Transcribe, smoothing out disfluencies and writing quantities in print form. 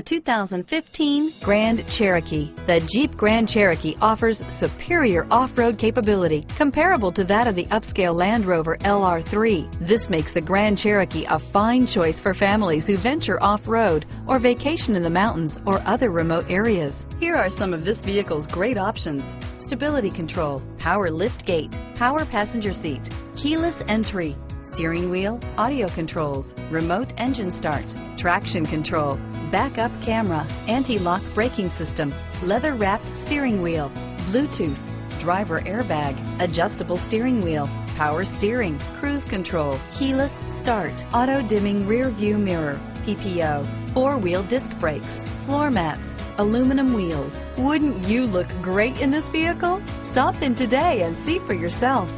The 2015 Grand Cherokee. The Jeep Grand Cherokee offers superior off-road capability comparable to that of the upscale Land Rover LR3. This makes the Grand Cherokee a fine choice for families who venture off-road or vacation in the mountains or other remote areas. Here are some of this vehicle's great options: stability control, power lift gate, power passenger seat, keyless entry, steering wheel audio controls, remote engine start, traction control, backup camera, anti-lock braking system, leather-wrapped steering wheel, Bluetooth, driver airbag, adjustable steering wheel, power steering, cruise control, keyless start, auto-dimming rear-view mirror, PPO, four-wheel disc brakes, floor mats, aluminum wheels. Wouldn't you look great in this vehicle? Stop in today and see for yourself.